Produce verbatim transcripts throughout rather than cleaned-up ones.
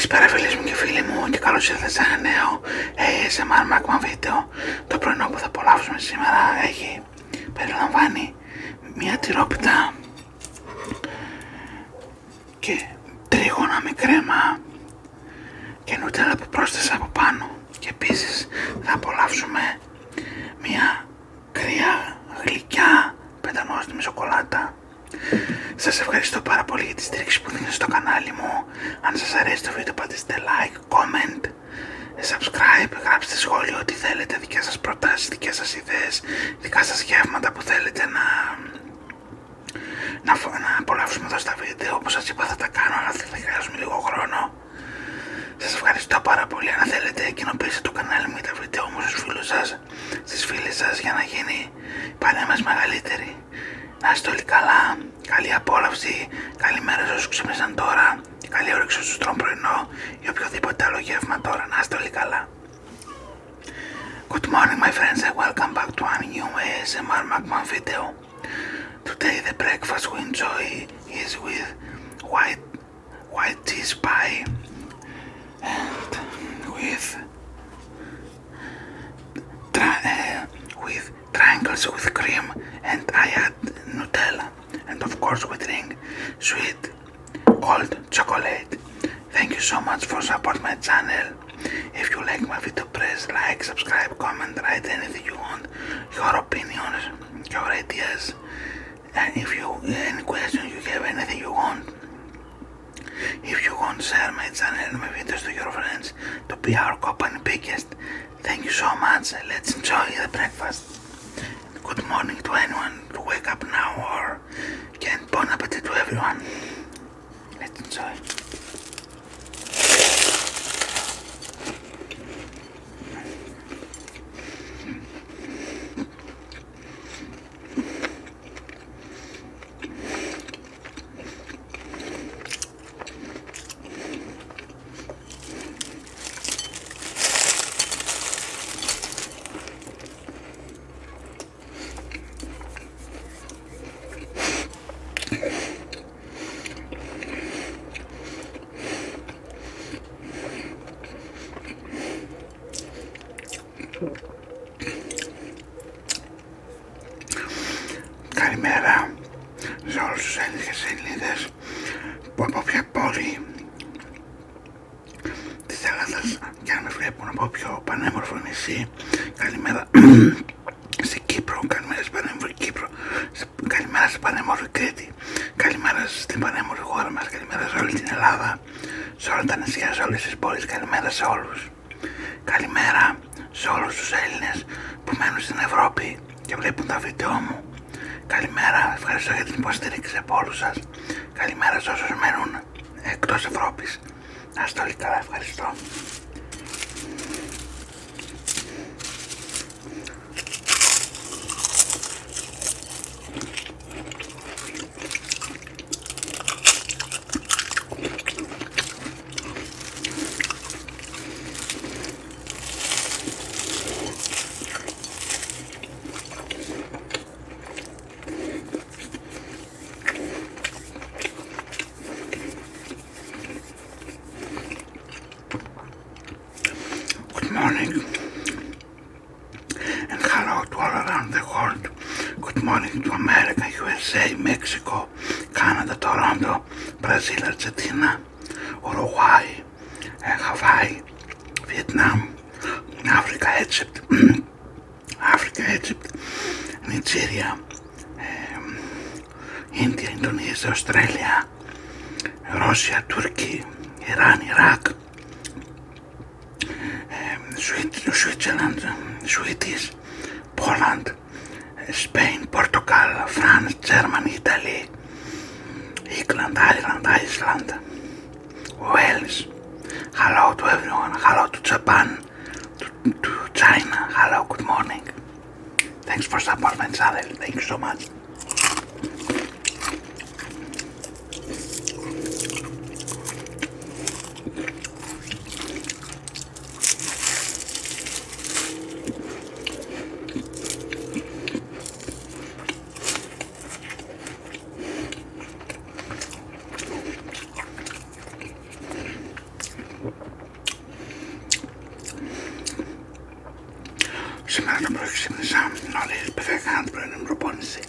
Καλησπέρα φίλες μου και φίλοι μου και καλώς ήρθατε σε ένα νέο έι ες εμ αρ Macman βίντεο. Το πρωινό που θα απολαύσουμε σήμερα έχει περιλαμβάνει μία τυρόπιτα και τρίγωνα με κρέμα και νουτέλα που πρόσθεσα από πάνω, και επίσης θα απολαύσουμε μία κρύα γλυκιά πεντανόστιμη σοκολάτα. Σας ευχαριστώ πάρα πολύ για τη στήριξη που δίνετε στο κανάλι μου. Αν σας αρέσει το βίντεο πατήστε like, comment, subscribe, γράψτε σχόλιο, ό,τι θέλετε, δικές σας προτάσεις, δικές σας ιδέες, δικά σας γεύματα που θέλετε να, να, να απολαύσουμε εδώ στα βίντεο. Όπως σας είπα, θα τα κάνω, αλλά θα χρειάζομαι λίγο χρόνο. Σας ευχαριστώ πάρα πολύ. Αν θέλετε, κοινοποιήστε το κανάλι μου για τα βίντεο μου στους φίλους σας, στις φίλες σας, για να γίνει η παρέα μας μεγαλύτερη. Να είστε όλοι καλά, καλή απόλαυση, καλή μέρα σε όσους ξύπνησαν τώρα, καλή όρεξη όσους τρώνε πρωινό ή οποιοδήποτε άλλο γεύμα τώρα. Να είστε όλοι καλά. Good morning my friends and welcome back to a new έι ες εμ αρ Macman video. Today the breakfast we enjoy is with white, white cheese pie and with, uh, with triangles with cream, and I add Nutella, and of course we drink sweet cold chocolate. Thank you so much for support my channel. If you like my video, press like, subscribe, comment, write anything you want, your opinions, your ideas, and if you any question you have, anything you want, if you want, share my channel and my videos to your friends to be our company biggest. Thank you so much. Let's enjoy the breakfast. Good morning to anyone to wake up now, or and bon appetit to everyone. Let's enjoy. Καλημέρα σε όλους τους Έλληνες και Ελληνίδες που από ποια πόλη της Ελλάδας και αν με βλέπουν, από ποιο πανέμορφο νησί. Καλημέρα στην Κύπρο, καλημέρα στην πανέμορφη Κύπρο, καλημέρα στην πανέμορφη Κρήτη, καλημέρα στην πανέμορφη χώρα μας, καλημέρα σε όλη την Ελλάδα, σε όλα τα νησιά, σε όλες τις πόλεις, καλημέρα σε όλους. Καλημέρα σε όλους τους Έλληνες που μένουν στην Ευρώπη και βλέπουν τα βίντεο μου. Καλημέρα, ευχαριστώ για την υποστήριξη από όλους σας. Καλημέρα σε όσους μένουν εκτός Ευρώπης. Να είστε όλοι καλά, ευχαριστώ. Mexico, Canada, Toronto, Brazil, Argentina, Uruguay, Hawaii, Vietnam, Africa, Egypt, Africa, Egypt, Nigeria, um, India, Indonesia, Australia, Russia, Turkey, Iran, Iraq, um, Switzerland, Swedish, Poland, Spain, Portugal, France, Germany, Italy, England, Ireland, Iceland, Wales. Hello to everyone. Hello to Japan, to, to China. Hello, good morning. Thanks for supporting my channel. Thank you so much. Σήμερα το πρωί ξύπνησα νωρίς, πέφταγα να την πρωινή προπόνηση.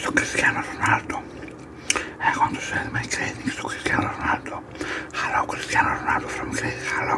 Στο Cristiano Ronaldo. Εγώ to share my greetings to Cristiano Ronaldo. Hello Cristiano Ronaldo from Greece, hello.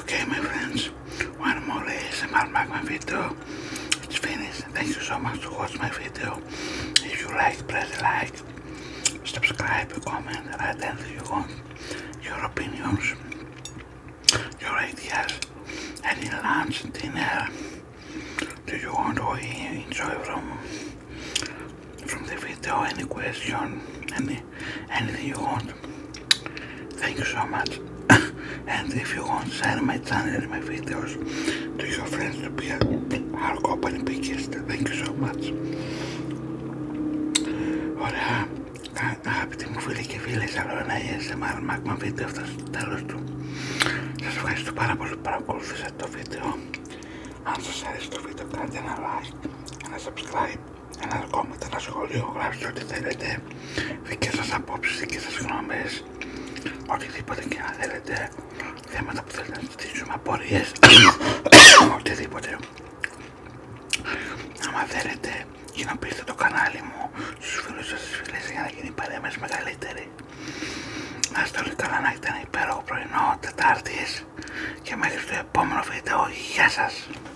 Okay my friends, one more A S M R Magma video, it's finished. Thank you so much to watch my video. If you like, press like, subscribe. subscribe, comment, and I you want your opinions, your ideas, any lunch, dinner, do you want to enjoy from from the video, any question, any anything you want. Thank you so much. And if you want, share my channel and my videos to your friends to be our company biggest. Thank you so much. Ωραία, αγαπητοί μου φίλοι και φίλες, άλλο ένα έι ες εμ αρ μάγμα βίντεο έφτασε στο τέλος του. Σας ευχαριστώ πάρα πολύ που παρακολουθήσατε το βίντεο. Αν σας αρέσει το βίντεο, κάντε ένα like, ένα subscribe, ένα comment, ένα σχόλιο, γράψτε ό,τι θέλετε, δικές σας απόψεις, δικές σας γνώμες, οτιδήποτε και να θέλετε, θέματα που θέλετε να στήσουμε, απορίες, οτιδήποτε. Άμα θέλετε, κοινοποιήστε το κανάλι μου στους φίλους σας, στις φίλες, για να γίνει η παρέμβαση μεγαλύτερη. Να είστε όλοι καλά, να έχετε ένα υπέροχο πρωινό Τετάρτης και μέχρι το επόμενο βίντεο. Γεια σας!